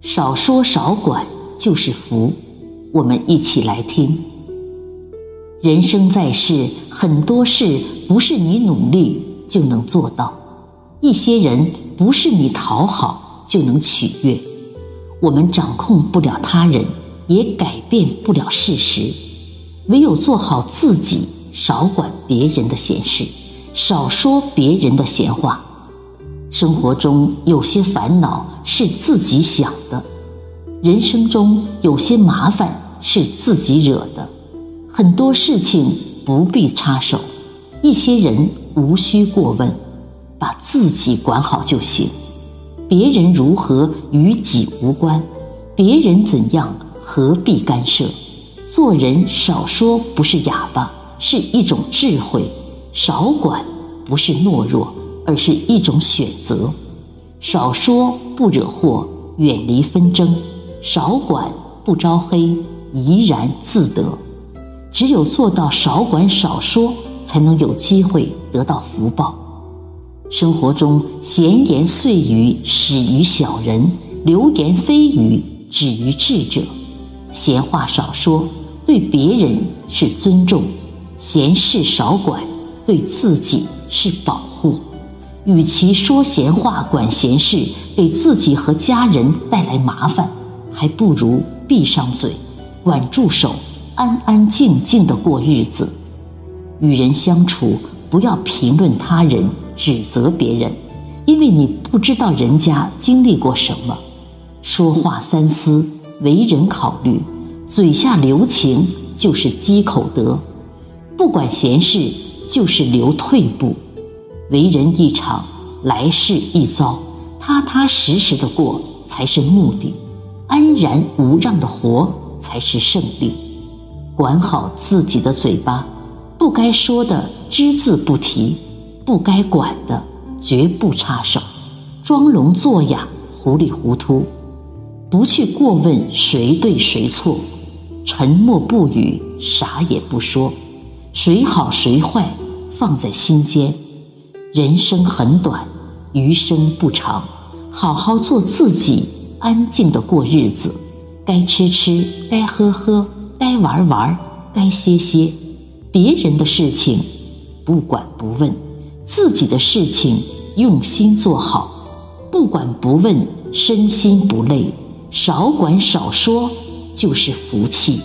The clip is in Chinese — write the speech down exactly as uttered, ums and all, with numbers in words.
少说少管就是福，我们一起来听。人生在世，很多事不是你努力就能做到，一些人不是你讨好就能取悦。我们掌控不了他人，也改变不了事实，唯有做好自己，少管别人的闲事，少说别人的闲话。生活中有些烦恼是自己想的，人生中有些麻烦是自己惹的，很多事情不必插手，一些人无需过问，把自己管好就行。别人如何与己无关，别人怎样何必干涉。做人少说不是哑巴，是一种智慧；少管不是懦弱，而是一种选择。少说不惹祸，远离纷争；少管不招黑，怡然自得。只有做到少管少说，才能有机会得到福报。生活中闲言碎语始于小人，流言蜚语止于智者。闲话少说，对别人是尊重；闲事少管，对自己是保护。与其说闲话管闲事，给自己和家人带来麻烦，还不如闭上嘴，管住手，安安静静地过日子。与人相处，不要评论他人，指责别人，因为你不知道人家经历过什么。说话三思，为人考虑，嘴下留情就是积口德，不管闲事就是留退步。为人一场，来世一遭，踏踏实实的过才是目的，安然无恙的活才是胜利。管好自己的嘴巴，不该说的只字不提，不该管的绝不插手，装聋作哑，糊里糊涂，不去过问谁对谁错，沉默不语，啥也不说，谁好谁坏放在心间。人生很短，余生不长，好好做自己，安静的过日子，该吃吃，该喝喝，该玩玩，该歇歇。别人的事情不管不问，自己的事情用心做好，不管不问，身心不累，少管少说就是福气。